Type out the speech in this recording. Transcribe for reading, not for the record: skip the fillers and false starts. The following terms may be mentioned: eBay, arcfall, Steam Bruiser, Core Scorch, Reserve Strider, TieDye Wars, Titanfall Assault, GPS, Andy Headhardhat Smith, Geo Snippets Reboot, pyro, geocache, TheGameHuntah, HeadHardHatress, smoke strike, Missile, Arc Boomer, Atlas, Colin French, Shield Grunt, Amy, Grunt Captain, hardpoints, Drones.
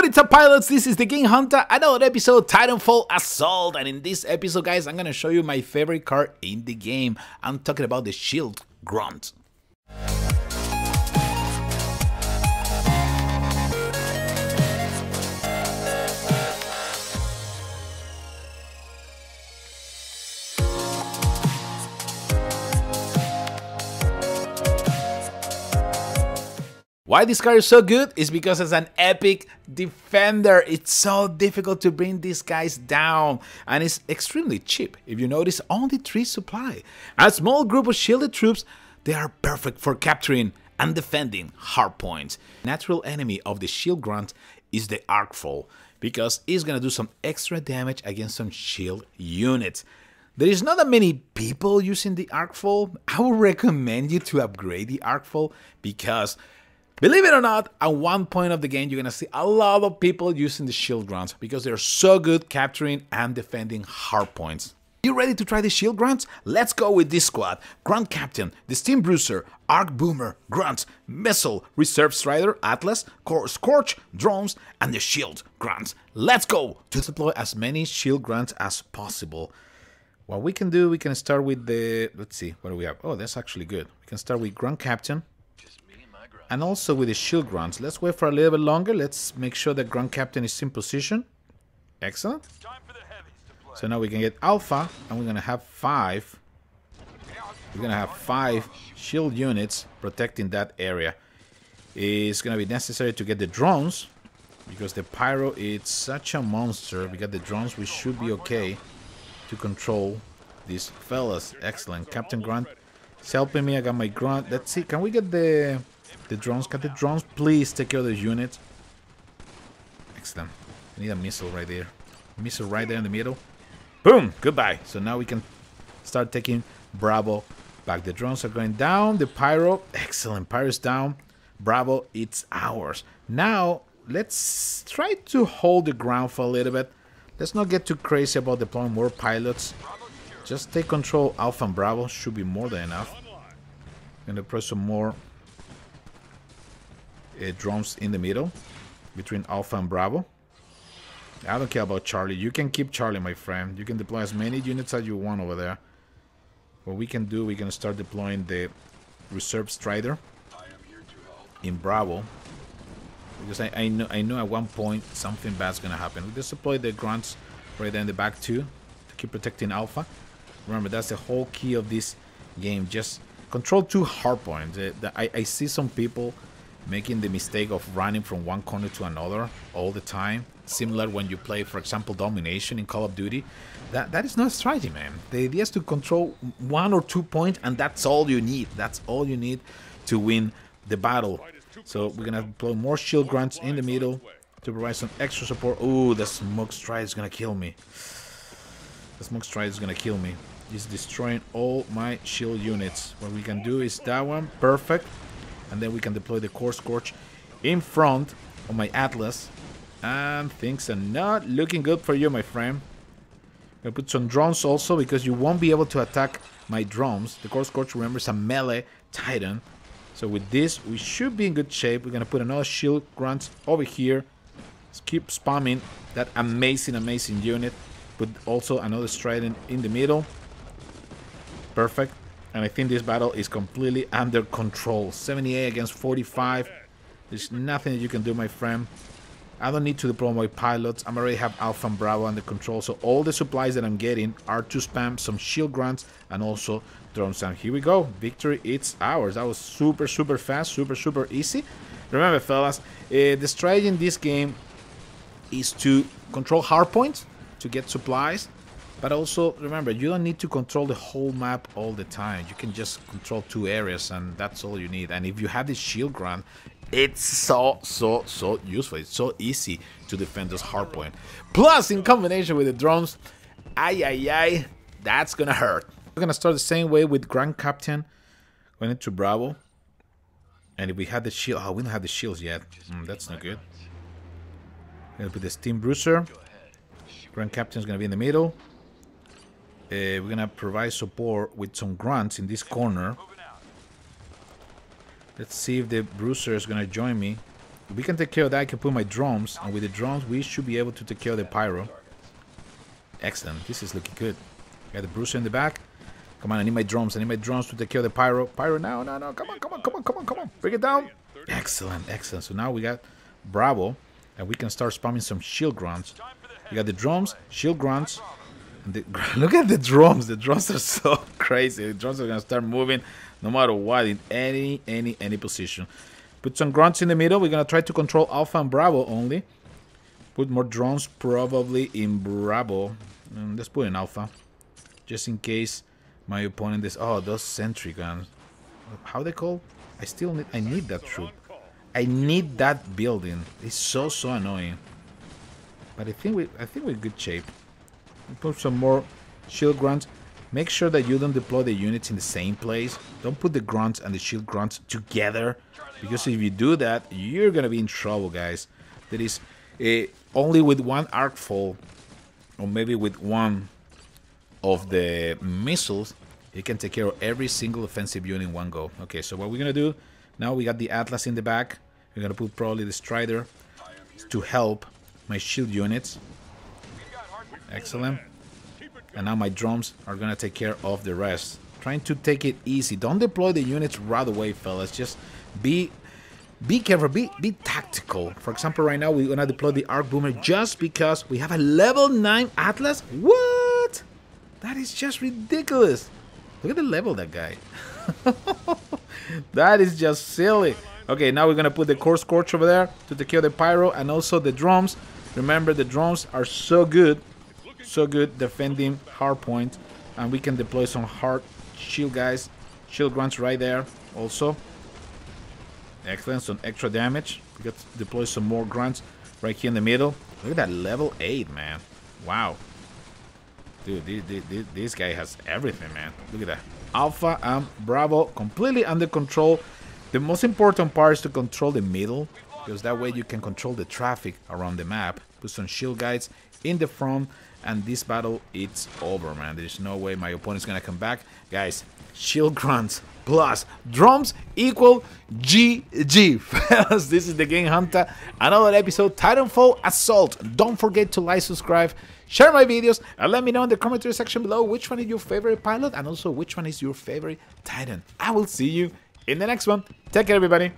What is up, pilots? This is TheGameHuntah, another episode, Titanfall Assault, and in this episode, guys, I'm gonna show you my favorite car in the game. I'm talking about the Shield Grunt. Why this car is so good is because it's an epic defender. It's so difficult to bring these guys down, and it's extremely cheap. If you notice, only 3 supply. A small group of shielded troops, they are perfect for capturing and defending hard points. Natural enemy of the Shield Grunt is the arcfall, because it's gonna do some extra damage against some shield units. There is not that many people using the arcfall. I would recommend you to upgrade the arcfall, because believe it or not, at one point of the game, you're gonna see a lot of people using the Shield Grunts because they're so good capturing and defending hard points. You ready to try the Shield Grunts? Let's go with this squad. Grunt Captain, the Steam Bruiser, Arc Boomer, Grunts, Missile, Reserve Strider, Atlas, Core Scorch, Drones, and the Shield Grunts. Let's go to deploy as many Shield Grunts as possible. What we can do, we can start with the, let's see, what do we have? Oh, that's actually good. We can start with Grunt Captain. And also with the Shield Grunts. Let's wait for a little bit longer. Let's make sure that Grunt Captain is in position. Excellent. So now we can get Alpha, and we're gonna have 5. We're gonna have 5 shield units protecting that area. It's gonna be necessary to get the drones, because the pyro is such a monster. We got the drones, we should be okay to control these fellas. Excellent. Captain Grunt is helping me. I got my grunt. Let's see, can we get the drones? Can the drones please take care of the unit? Excellent. I need a missile right there. Missile right there in the middle. Boom! Goodbye. So now we can start taking Bravo back. The drones are going down. The pyro. Excellent. Pyro's down. Bravo, it's ours. Now, let's try to hold the ground for a little bit. Let's not get too crazy about deploying more pilots. Just take control. Alpha and Bravo should be more than enough. I'm going to press some more drones in the middle between Alpha and Bravo. I don't care about Charlie. You can keep Charlie, my friend. You can deploy as many units as you want over there. What we can do, we can start deploying the Reserve Strider in Bravo, because I know at one point something bad's gonna happen. We just deploy the grunts right there in the back too, to keep protecting Alpha. Remember, that's the whole key of this game. Just control 2 hard points. I see some people making the mistake of running from one corner to another all the time. Similar when you play, for example, domination in Call of Duty. That is not strategy, man. The idea is to control 1 or 2 points, and that's all you need. That's all you need to win the battle. So we're gonna deploy more shield grunts in the middle to provide some extra support. Ooh, the smoke strike is gonna kill me. The smoke strike is gonna kill me. It's destroying all my shield units. What we can do is that one, perfect. And then we can deploy the Core Scorch in front of my Atlas. And things are not looking good for you, my friend. I'm gonna put some drones also, because you won't be able to attack my drones. The Core Scorch, remember, is a melee titan. So with this, we should be in good shape. We're gonna put another shield grunt over here. Let's keep spamming that amazing, amazing unit. Put also another strident in the middle. Perfect. And I think this battle is completely under control. 78 against 45. There's nothing that you can do, my friend. I don't need to deploy my pilots. I already have Alpha and Bravo under control. So all the supplies that I'm getting are to spam some shield grunts and also drones. And here we go. Victory, it's ours. That was super, super fast. Super, super easy. Remember, fellas, the strategy in this game is to control hard points to get supplies. But also, remember, you don't need to control the whole map all the time. You can just control 2 areas, and that's all you need. And if you have the shield grunt, it's so useful. It's so easy to defend this hardpoint. Plus, in combination with the drones, that's gonna hurt. We're gonna start the same way with Grunt Captain, going into Bravo. And if we had the shield, oh, we don't have the shields yet. That's not good. We're gonna put the Steam Bruiser. Grunt Captain's gonna be in the middle. We're gonna provide support with some grunts in this corner. Let's see if the Bruiser is gonna join me. If we can take care of that, I can put my drones. And with the drones, we should be able to take care of the pyro. Excellent. This is looking good. Got the bruiser in the back. Come on, I need my drones. I need my drones to take care of the pyro. Pyro now. No, no. Come on, come on, come on, come on, come on. Bring it down. Excellent, excellent. So now we got Bravo. And we can start spamming some shield grunts. We got the drones, shield grunts. And the, look at the drones. The drones are so crazy. The drones are going to start moving no matter what in any position. Put some grunts in the middle. We're going to try to control Alpha and Bravo only. Put more drones probably in Bravo. Let's put in Alpha. Just in case my opponent is... Oh, those sentry guns. How they call? I still need... I need that troop. I need that building. It's so annoying. But I think we're in good shape. Put some more shield grunts. Make sure that you don't deploy the units in the same place. Don't put the grunts and the shield grunts together, because if you do that, you're gonna be in trouble, guys. That is only with one arcfall, or maybe with one of the missiles, you can take care of every single offensive unit in one go. Okay, so what we're gonna do now? We got the Atlas in the back. We're gonna put probably the Strider to help my shield units. Excellent. And now my drones are going to take care of the rest. Trying to take it easy. Don't deploy the units right away, fellas. Just be careful. Be tactical. For example, right now, we're going to deploy the Arc Boomer just because we have a level 9 Atlas. What? That is just ridiculous. Look at the level, that guy. That is just silly. Okay, now we're going to put the Core Scorch over there to take care of the Pyro and also the drones. Remember, the drones are so good. So good defending hard point, and we can deploy some hard shield guys, shield grunts right there also. Excellent, some extra damage. We got to deploy some more grunts right here in the middle. Look at that level 8, man. Wow. Dude, this guy has everything, man. Look at that. Alpha and Bravo completely under control. The most important part is to control the middle, because that way you can control the traffic around the map. Put some shield guys in the front. And this battle, it's over, man. There's no way my opponent's gonna come back. Guys, shield grunts plus drums equal GG. Fellas, this is the Game Hunter. Another episode, Titanfall Assault. Don't forget to like, subscribe, share my videos, and let me know in the commentary section below which one is your favorite pilot and also which one is your favorite Titan. I will see you in the next one. Take care, everybody.